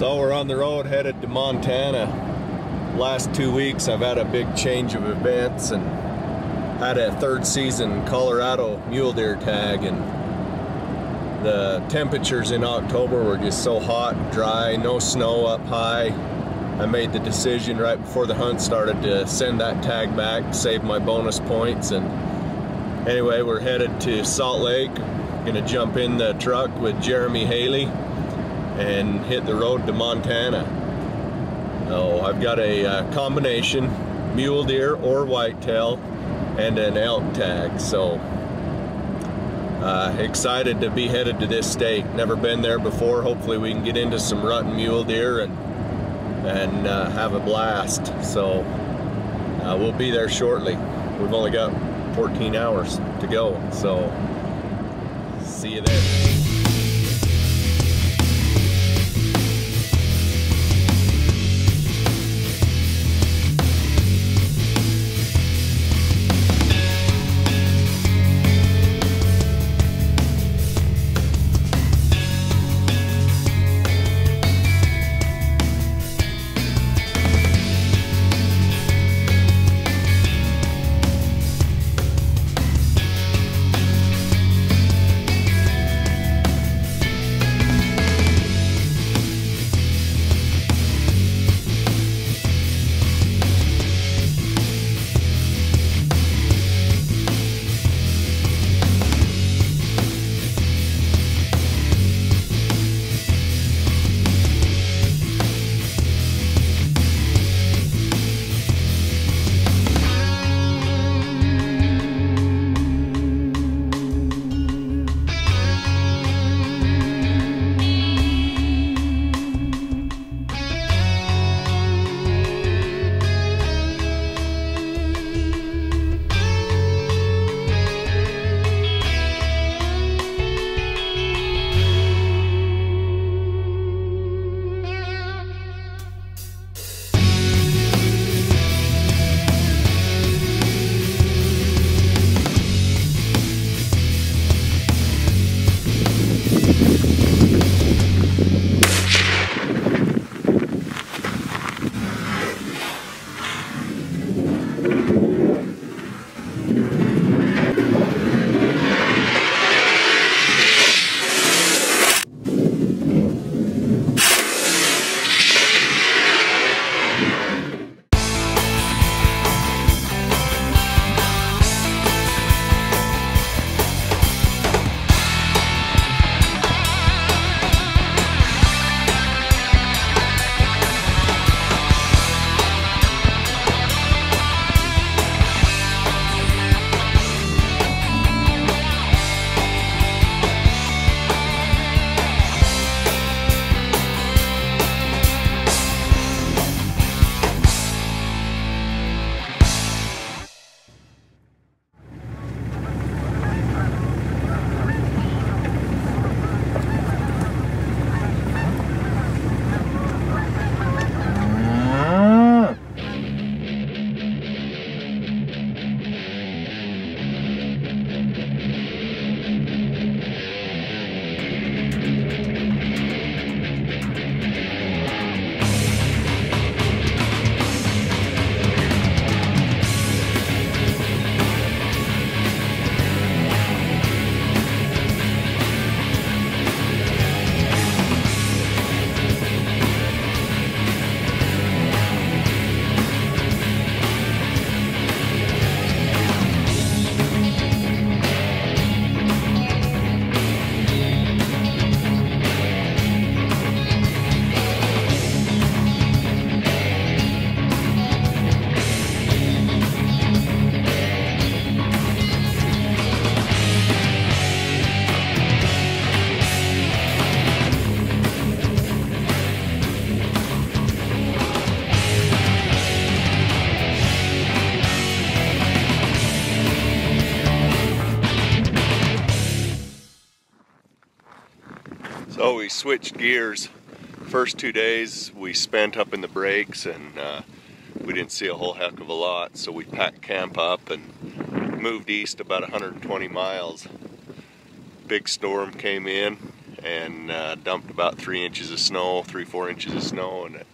So we're on the road headed to Montana. Last 2 weeks I've had a big change of events and had a third season Colorado mule deer tag, and the temperatures in October were just so hot and dry, no snow up high. I made the decision right before the hunt started to send that tag back, save my bonus points. And anyway, we're headed to Salt Lake. Gonna jump in the truck with Jeremy Haley and hit the road to Montana. So I've got a combination mule deer or whitetail and an elk tag. So excited to be headed to this state. Never been there before. Hopefully we can get into some rutting mule deer and have a blast. So we'll be there shortly. We've only got 14 hours to go. So see you there. So we switched gears. First 2 days we spent up in the breaks, and we didn't see a whole heck of a lot, so we packed camp up and moved east about 120 miles. Big storm came in and dumped about 3 inches of snow, 4 inches of snow, and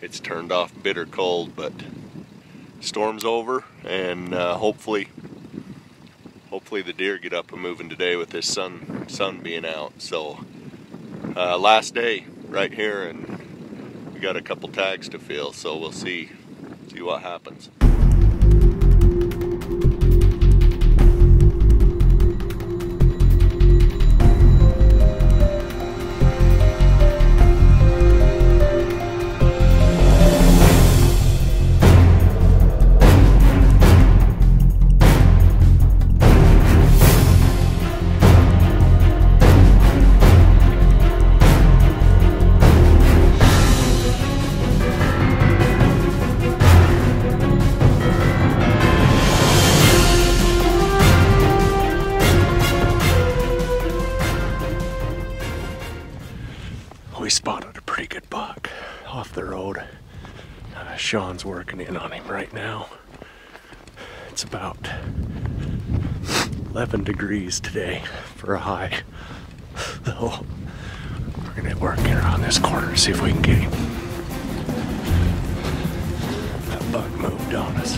it's turned off bitter cold. But storm's over, and hopefully the deer get up and moving today with this sun being out. So last day right here, and we got a couple tags to fill, so we'll see what happens. Spotted a pretty good buck off the road. Sean's working in on him right now. It's about 11 degrees today for a high. So we're gonna work in around this corner, see if we can get him. That buck moved on us.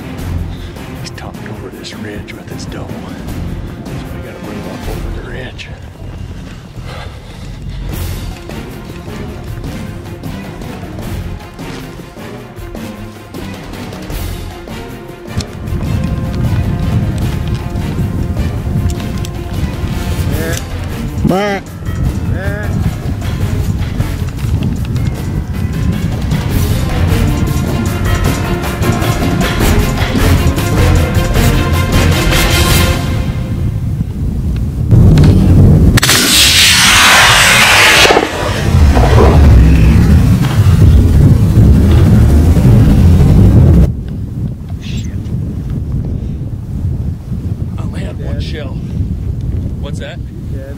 He's topped over this ridge with his doe. So we gotta move up over the ridge. There. Shit. I land one shell. What's that? Dead.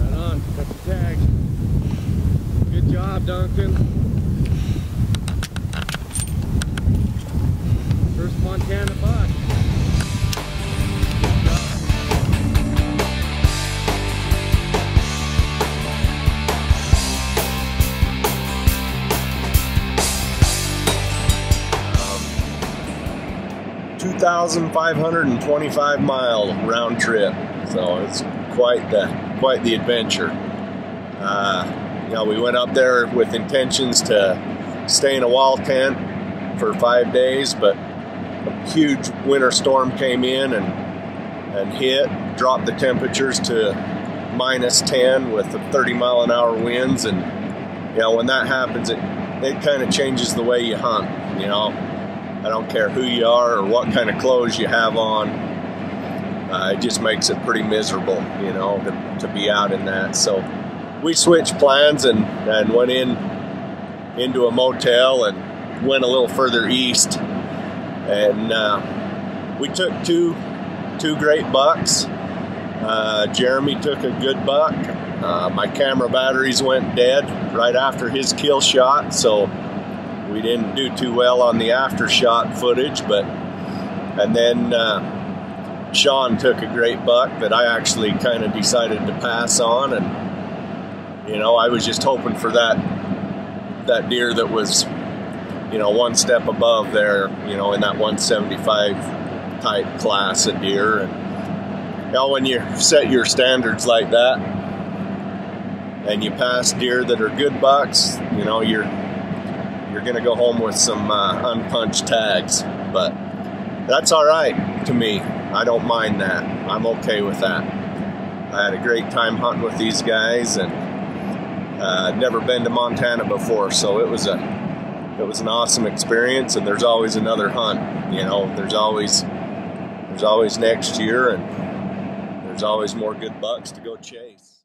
Right on, got the tag. Good job, Duncan. First Montana buck. Good job. 2,525 mile round trip. So it's quite the adventure. You know, we went up there with intentions to stay in a wall tent for 5 days, but a huge winter storm came in and hit, dropped the temperatures to -10 with the 30-mile-an-hour winds, and you know, when that happens, it kind of changes the way you hunt. You know, I don't care who you are or what kind of clothes you have on. It just makes it pretty miserable, you know, to be out in that. So we switched plans and went into a motel and went a little further east. And we took two great bucks. Jeremy took a good buck. My camera batteries went dead right after his kill shot, so we didn't do too well on the after shot footage. But and then Sean took a great buck that I actually kind of decided to pass on, and you know, I was just hoping for that deer that was, you know, one step above there, you know, in that 175 type class of deer. And you know, when you set your standards like that and you pass deer that are good bucks, you know, you're gonna go home with some unpunched tags. But that's all right to me. I don't mind that. I'm okay with that. I had a great time hunting with these guys, and I'd never been to Montana before, so it was an awesome experience. And there's always another hunt. You know, there's always next year, and there's always more good bucks to go chase.